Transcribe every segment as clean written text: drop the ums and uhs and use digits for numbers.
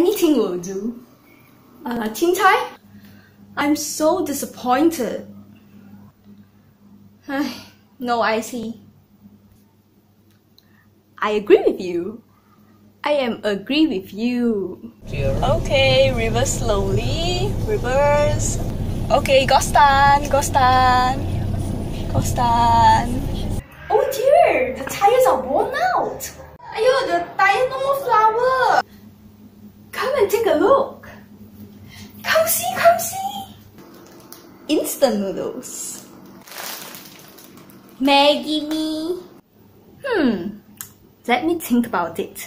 Anything will do. Teen Thai? I'm so disappointed. No icy. I agree with you. I agree with you. Okay, reverse slowly. Reverse. Okay, go stand. Oh dear, the tires are worn out. Ayo, the tire no more flower. Come and take a look. Come see. Instant noodles. Maggie mee. Let me think about it.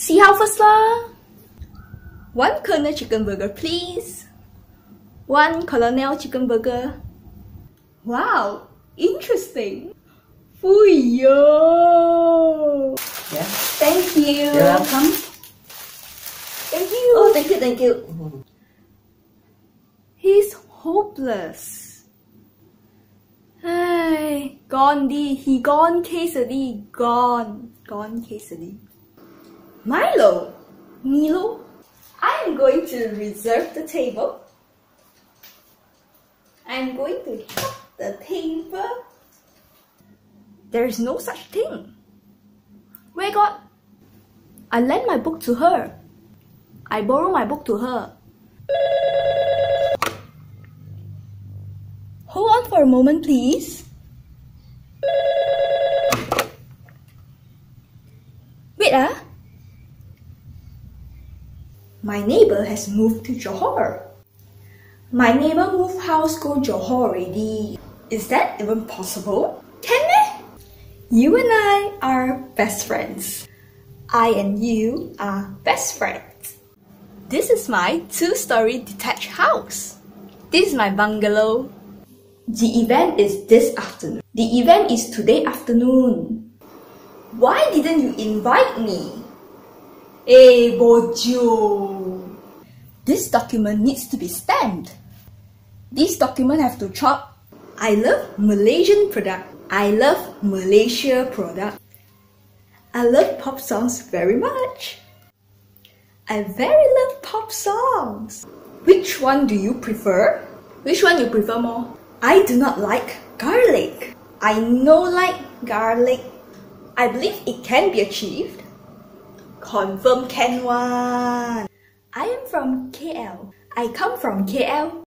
See how first lah. 1 Colonel Chicken Burger, please. 1 Colonel Chicken Burger. Wow, interesting. Fuyo. Yeah. Thank you. You're welcome. Thank you. Oh, thank you. Mm-hmm. He's hopeless. Hey, gone quesadilla. Milo, I am going to reserve the table. I am going to help the table. There is no such thing. Where God? I lent my book to her. I borrow my book to her. Hold on for a moment, please. Wait. My neighbor has moved to Johor. My neighbor moved house go Johor already. Is that even possible? Can we? You and I are best friends. I and you are best friends. This is my 2-story detached house. This is my bungalow. The event is this afternoon. The event is today afternoon. Why didn't you invite me? Hey, Bojo! This document needs to be stamped. This document have to chop. I love Malaysia product. I love pop songs very much. I very love pop songs. Which one do you prefer? Which one you prefer more? I do not like garlic. I no like garlic. I believe it can be achieved. Confirm can one. I am from KL. I come from KL.